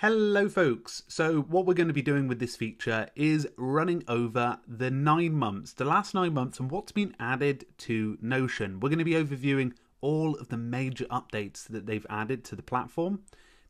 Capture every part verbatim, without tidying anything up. Hello folks, so what we're going to be doing with this feature is running over the nine months, the last nine months and what's been added to Notion. We're going to be overviewing all of the major updates that they've added to the platform.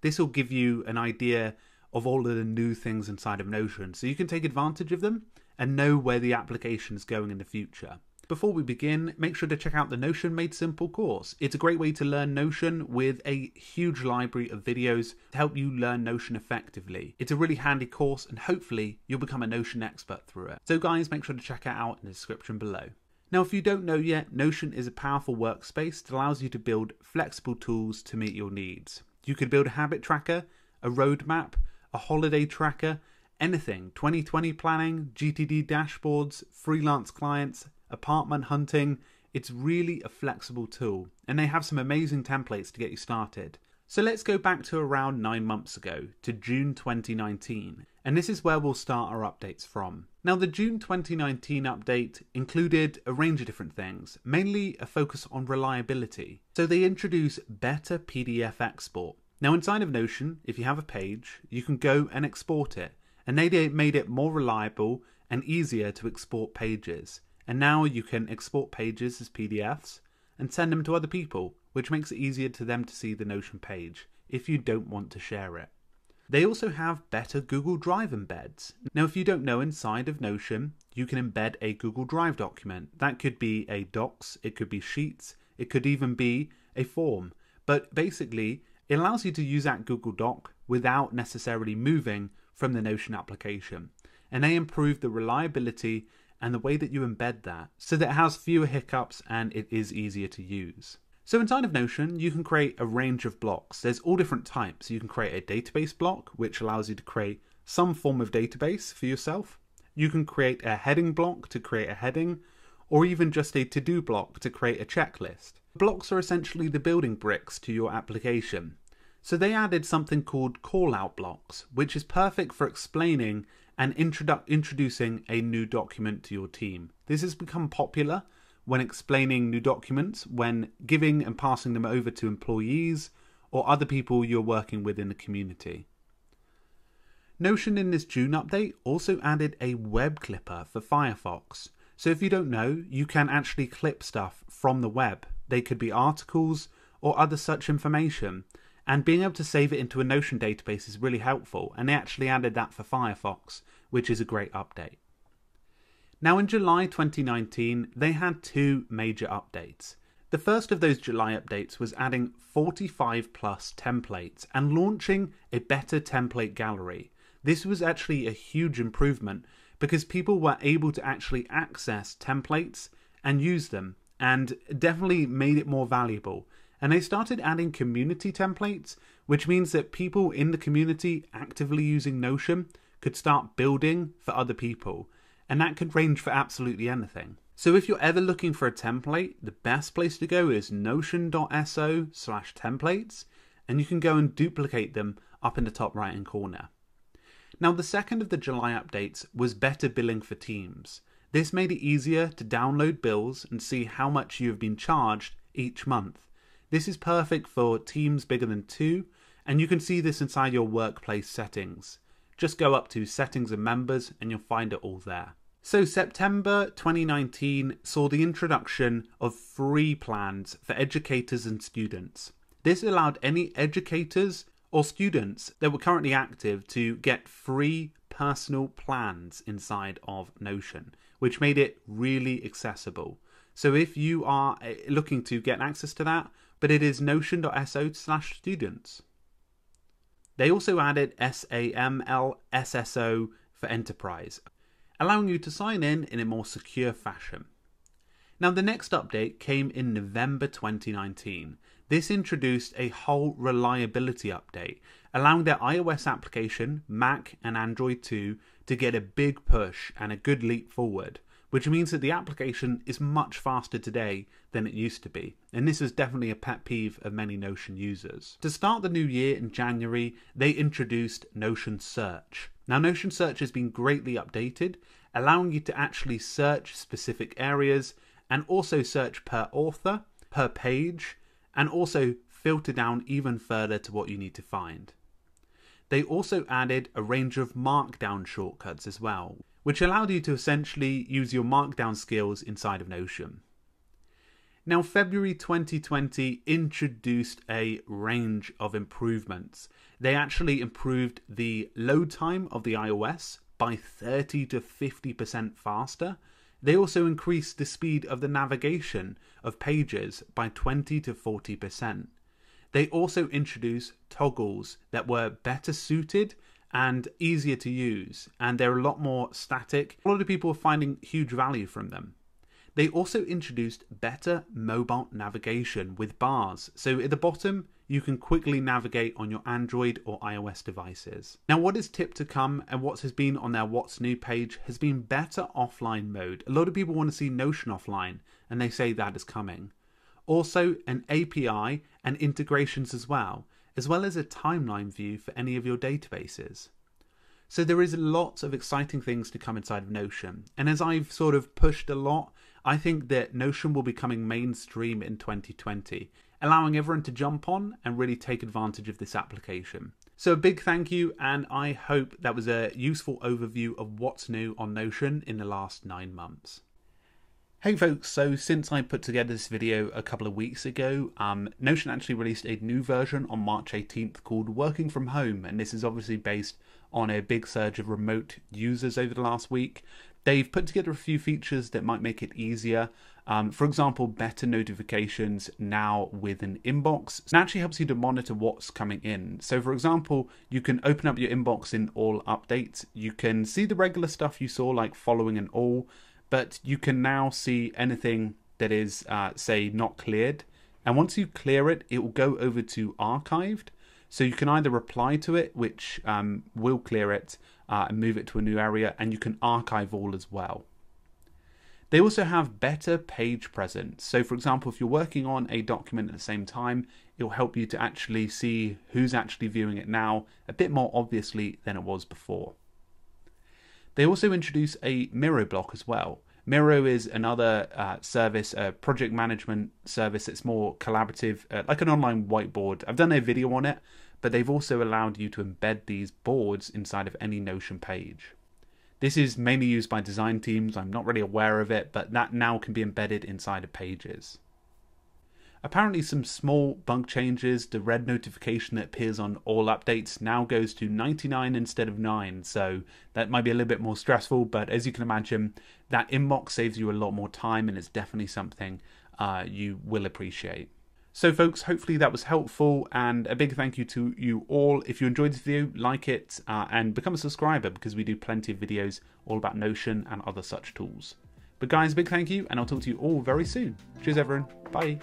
This will give you an idea of all of the new things inside of Notion, so you can take advantage of them and know where the application is going in the future. Before we begin, make sure to check out the Notion Made Simple course. It's a great way to learn Notion with a huge library of videos to help you learn Notion effectively. It's a really handy course and hopefully you'll become a Notion expert through it. So guys, make sure to check it out in the description below. Now, if you don't know yet, Notion is a powerful workspace that allows you to build flexible tools to meet your needs. You could build a habit tracker, a roadmap, a holiday tracker, anything, twenty twenty planning, G T D dashboards, freelance clients, apartment hunting. It's really a flexible tool and they have some amazing templates to get you started. So let's go back to around nine months ago to June twenty nineteen, and this is where we'll start our updates from. Now, the June twenty nineteen update included a range of different things, mainly a focus on reliability. So they introduce better P D F export. Now inside of Notion, if you have a page, you can go and export it, and they made it more reliable and easier to export pages. And now you can export pages as P D Fs and send them to other people, which makes it easier to them to see the Notion page if you don't want to share it. They also have better Google Drive embeds. Now, if you don't know, inside of Notion, you can embed a Google Drive document. That could be a Docs, it could be Sheets, it could even be a form. But basically, it allows you to use that Google Doc without necessarily moving from the Notion application. And they improve the reliability and the way that you embed that, so that it has fewer hiccups and it is easier to use. So inside of Notion, you can create a range of blocks. There's all different types. You can create a database block, which allows you to create some form of database for yourself. You can create a heading block to create a heading, or even just a to-do block to create a checklist. Blocks are essentially the building bricks to your application. So they added something called callout blocks, which is perfect for explaining and introdu- introducing a new document to your team. This has become popular when explaining new documents, when giving and passing them over to employees or other people you're working with in the community. Notion in this June update also added a web clipper for Firefox. So if you don't know, you can actually clip stuff from the web. They could be articles or other such information. And being able to save it into a Notion database is really helpful, and they actually added that for Firefox, which is a great update. Now in July twenty nineteen, they had two major updates. The first of those July updates was adding forty-five plus templates and launching a better template gallery. This was actually a huge improvement because people were able to actually access templates and use them, and definitely made it more valuable. And they started adding community templates, which means that people in the community actively using Notion could start building for other people. And that could range for absolutely anything. So if you're ever looking for a template, the best place to go is notion dot S O slash templates, and you can go and duplicate them up in the top right hand corner. Now, the second of the July updates was better billing for teams. This made it easier to download bills and see how much you have been charged each month. This is perfect for teams bigger than two, and you can see this inside your workplace settings. Just go up to settings and members and you'll find it all there. So September twenty nineteen saw the introduction of free plans for educators and students. This allowed any educators or students that were currently active to get free personal plans inside of Notion, which made it really accessible. So if you are looking to get access to that, but it is notion dot S O slash students. They also added SAML S S O for enterprise, allowing you to sign in in a more secure fashion. Now, the next update came in November twenty nineteen. This introduced a whole reliability update, allowing their iOS application, Mac and Android too, to get a big push and a good leap forward, which means that the application is much faster today than it used to be. And this is definitely a pet peeve of many Notion users. To start the new year in January, they introduced Notion Search. Now, Notion Search has been greatly updated, allowing you to actually search specific areas and also search per author, per page, and also filter down even further to what you need to find. They also added a range of markdown shortcuts as well, which allowed you to essentially use your markdown skills inside of Notion. Now, February twenty twenty introduced a range of improvements. They actually improved the load time of the iOS by thirty to fifty percent faster. They also increased the speed of the navigation of pages by twenty to forty percent. They also introduced toggles that were better suited and easier to use, and they're a lot more static. A lot of people are finding huge value from them. They also introduced better mobile navigation with bars. So at the bottom, you can quickly navigate on your Android or iOS devices. Now, what is tipped to come and what has been on their What's New page has been better offline mode. A lot of people want to see Notion offline, and they say that is coming. Also, an A P I and integrations as well, as well as a timeline view for any of your databases. So there is lots of exciting things to come inside of Notion. And as I've sort of pushed a lot, I think that Notion will be coming mainstream in twenty twenty, allowing everyone to jump on and really take advantage of this application. So a big thank you, and I hope that was a useful overview of what's new on Notion in the last nine months. Hey folks, so since I put together this video a couple of weeks ago, um, Notion actually released a new version on March eighteenth called Working From Home, and this is obviously based on a big surge of remote users over the last week. They've put together a few features that might make it easier. Um, for example, better notifications now with an inbox. It actually helps you to monitor what's coming in. So for example, you can open up your inbox in all updates. You can see the regular stuff you saw like following and all, but you can now see anything that is, uh, say, not cleared. And once you clear it, it will go over to archived. So you can either reply to it, which um, will clear it uh, and move it to a new area, and you can archive all as well. They also have better page presence. So for example, if you're working on a document at the same time, it will help you to actually see who's actually viewing it now a bit more obviously than it was before. They also introduce a Miro block as well. Miro is another uh, service, a project management service that's more collaborative, uh, like an online whiteboard. I've done a video on it, but they've also allowed you to embed these boards inside of any Notion page. This is mainly used by design teams. I'm not really aware of it, but that now can be embedded inside of pages. Apparently some small bug changes. The red notification that appears on all updates now goes to ninety-nine instead of nine. So that might be a little bit more stressful, but as you can imagine, that inbox saves you a lot more time, and it's definitely something uh, you will appreciate. So folks, hopefully that was helpful, and a big thank you to you all. If you enjoyed this video, like it uh, and become a subscriber, because we do plenty of videos all about Notion and other such tools. But guys, big thank you, and I'll talk to you all very soon. Cheers everyone, bye.